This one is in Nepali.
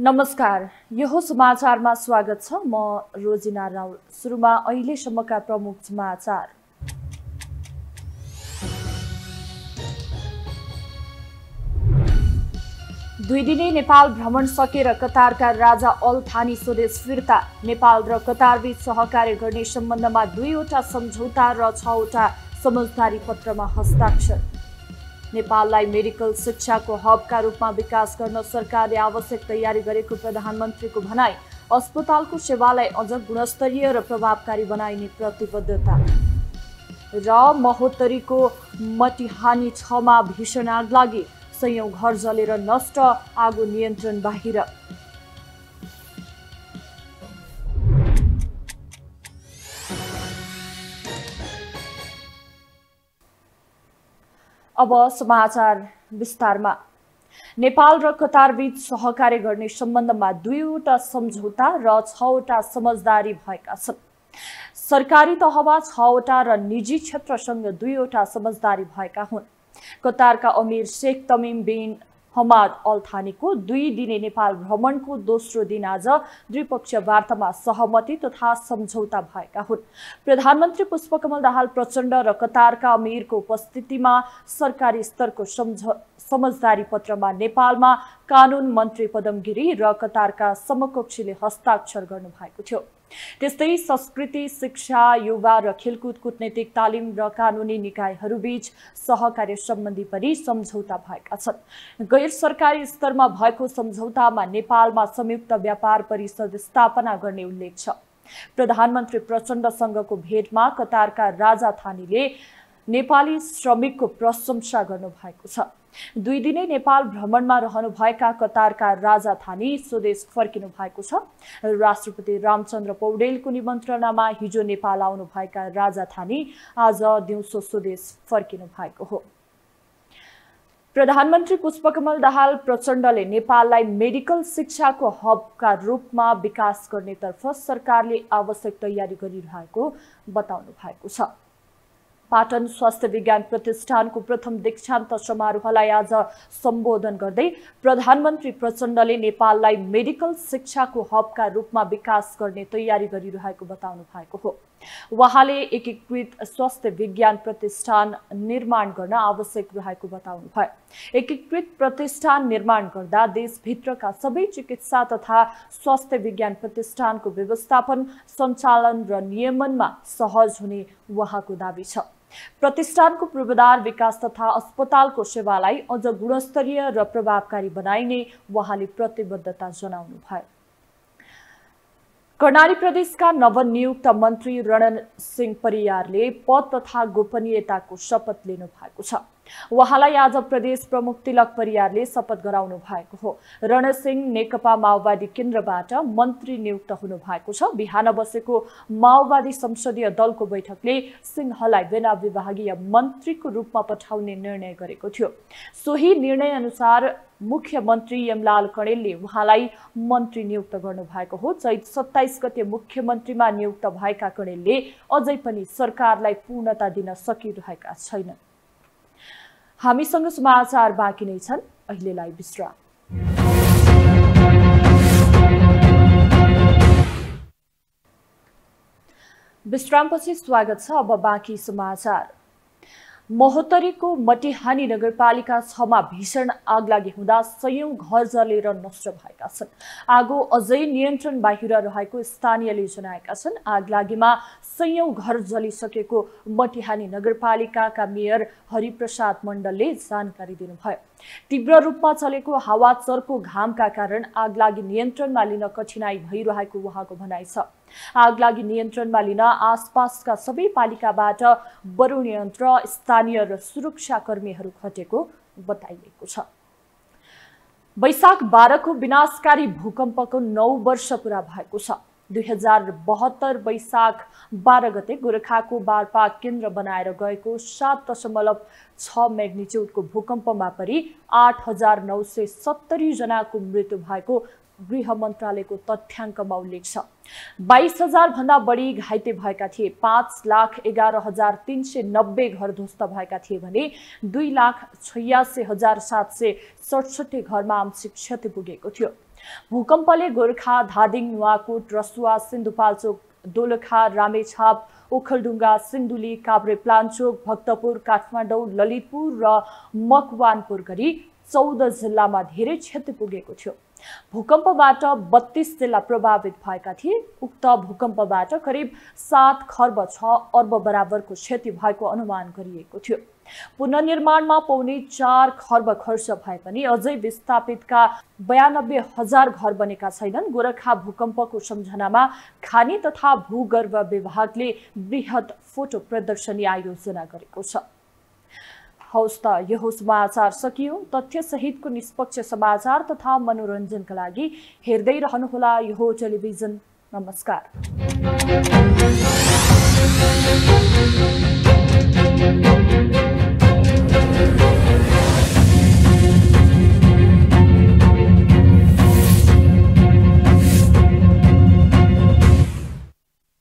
नमस्कार, यो समाचारमा स्वागत छ। म रोजिना राउल। सुरुमा अहिले सम्मका प्रमुख समाचार। दुई दिने नेपाल भ्रमण सकेर कतारका राजा अल थानी स्वदेश फिर्ता। नेपाल र कतारबीच सहकार्य गर्ने सम्बन्धमा दुईवटा सम्झौता र 6वटा समझदारी पत्रमा हस्ताक्षर। नेपाललाई मेडिकल शिक्षाको हबका रूपमा विकास गर्न सरकारले आवश्यक तयारी गरेको प्रधानमन्त्रीको भनाई। अस्पतालको सेवालाई अझ गुणस्तरीय र प्रभावकारी बनाइने प्रतिबद्धता। र महोत्तरीको मटिहानी 6मा भीषण आग लागि, सयौं घर जलेर नष्ट, आगो नियन्त्रण बाहिर। अब समाचार विस्तारमा। नेपाल र कतारबीच सहकार्य गर्ने सम्बन्धमा दुईवटा सम्झौता र 6वटा समझदारी भएका छन्। सरकारी तहमा 6वटा र निजी क्षेत्रसँग 2वटा समझदारी भएका हुन्। कतारका अमीर Sheikh Tamim bin Hamad Al थानीको दुई दिने नेपाल भ्रमणको दोस्रो दिन आज द्विपक्षीय वार्तामा सहमति तथा सम्झौता भएका हुन्। प्रधानमन्त्री पुष्पकमल दाहाल प्रचण्ड र कतारका अमीरको उपस्थितिमा सरकारी स्तरको समझदारी पत्रमा नेपालमा कानून मन्त्री पदमगिरी र कतारका समकक्षीले हस्ताक्षर गर्नुभएको थियो। त्यस्तै संस्कृति, शिक्षा, युवा र खेलकुद, कूटनीतिक तालिम र कानुनी निकायहरूबीच सहकार्य सम्बन्धी पनि सम्झौता भएका छन्। गैर सरकारी स्तरमा भएको सम्झौतामा नेपालमा संयुक्त व्यापार परिषद स्थापना गर्ने उल्लेख छ। प्रधानमन्त्री प्रचण्डसँगको भेटमा कतारका राजा थानीले नेपाली श्रमिकको प्रशंसा गर्नुभएको छ। दुई दिने नेपाल भ्रमणमा रहनुभएका कतारका राजा थानी स्वदेश फर्किनु भएको छ। राष्ट्रपति रामचन्द्र पौडेलको निमन्त्रणामा हिजो नेपाल आउनुभएका राजा थानी आज दिउँसो स्वदेश फर्किनु भएको हो। प्रधानमन्त्री पुष्पकमल दाहाल प्रचण्डले नेपाललाई मेडिकल शिक्षाको हबका रूपमा विकास गर्नेतर्फ सरकारले आवश्यक तयारी गरिरहेको बताउनु भएको छ। पाटन स्वास्थ्य विज्ञान प्रतिष्ठानको प्रथम दीक्षान्त समारोहलाई आज सम्बोधन गर्दै प्रधानमन्त्री प्रचण्डले नेपाललाई मेडिकल शिक्षाको हबका रूपमा विकास गर्ने तयारी गरिरहेको बताउनु भएको हो। उहाँले एकीकृत स्वास्थ्य विज्ञान प्रतिष्ठान निर्माण गर्न आवश्यक रहेको बताउनुभयो। एकीकृत प्रतिष्ठान निर्माण गर्दा देशभित्रका सबै चिकित्सा तथा स्वास्थ्य विज्ञान प्रतिष्ठानको व्यवस्थापन, सञ्चालन र नियमनमा सहज हुने उहाँको दाबी छ। प्रतिष्ठानको पूर्वाधार विकास तथा अस्पतालको सेवालाई अझ गुणस्तरीय र प्रभावकारी बनाइने उहाँले प्रतिबद्धता जनाउनुभयो। कर्णाली प्रदेशका नवनियुक्त मन्त्री रणन सिंह परियारले पद तथा गोपनीयताको शपथ लिनु भएको छ। उहाँलाई आज प्रदेश प्रमुख तिलक परियारले शपथ गराउनु भएको हो। रणन सिंह नेकपा माओवादी केन्द्रबाट मन्त्री नियुक्त हुनु भएको छ। बिहान बसेको माओवादी संसदीय दलको बैठकले सिंहलाई बिना विभागीय मन्त्रीको रूपमा पठाउने निर्णय गरेको थियो। सोही निर्णय अनुसार मुख्यमन्त्री यमलाल कणेलले उहाँलाई मन्त्री नियुक्त गर्नुभएको हो। चैत 27 गते मुख्यमन्त्रीमा नियुक्त भएका कणेलले अझै पनि सरकारलाई पूर्णता दिन सकिरहेका छैनन्। हामीसँग समाचार बाँकी नै छन्, अहिलेलाई विश्राम। विश्रामपछि स्वागत छ। अब बाँकी समाचार। महोत्तरीको मटिहानी नगरपालिका 6मा भीषण आग लागि हुँदा सयौं घर जलेर नष्ट भएका छन्। आगो अझै नियन्त्रण बाहिर रहेको स्थानीयले जनाएका छन्। आग लागेमा सयौं घर जलिसकेको मटिहानी नगरपालिकाका मेयर हरिप्रसाद मण्डलले जानकारी दिनुभयो। तीव्र रूपमा चलेको हावा, चर्को घामका कारण आगलागी नियन्त्रणमा लिन कठिनाई भइरहेको उहाँको भनाइ छ। आगलागी नियन्त्रणमा लिन आसपासका सबै पालिकाबाट बरुण यन्त्र, स्थानीय र सुरक्षाकर्मीहरू खटेको बताइएको छ। वैशाख 12 को विनाशकारी भूकम्पको 9 वर्ष पूरा भएको छ। 2072 वैशाख 12 गते गोरखाको बारपा केन्द्र बनाएर गएको 7.6 मेग्निच्युडको भूकम्पमा परी 8,970 जनाको मृत्यु भएको गृह मन्त्रालयको तथ्याङ्कमा उल्लेख छ। 22,000 भन्दा बढी घाइते भएका थिए। 5,11,390 घर ध्वस्त भएका थिए भने 2,86,767 घरमा आंशिक क्षति पुगेको थियो। भूकम्पले गोर्खा, धादिङ, नुवाकोट, रसुवा, सिन्धुपाल्चोक, दोलखा, रामेछाप, ओखलडुङ्गा, सिन्धुली, काभ्रेप्लाञ्चोक, भक्तपुर, काठमाडौँ, ललितपुर र मकवानपुर गरी 14 जिल्लामा धेरै क्षति पुगेको थियो। भूकम्पबाट 32 जिल्ला प्रभावित भएका थिए। उक्त भूकम्पबाट करिब 7 खर्ब 6 अर्ब बराबरको क्षति भएको अनुमान गरिएको थियो। पुनर्निर्माणमा पौने 4 खर्ब खर्च भए पनि अझै विस्थापितका 92,000 घर बनेका छैनन्। गोरखा भूकम्पको सम्झनामा खानी तथा भूगर्भ विभागले बृहत फोटो प्रदर्शनी आयोजना गरेको छ। हौस् त यो समाचार सकियो। तथ्य सहितको निष्पक्ष समाचार तथा मनोरञ्जनका लागि हेर्दै रहनुहोला यो टेलिभिजन। नमस्कार।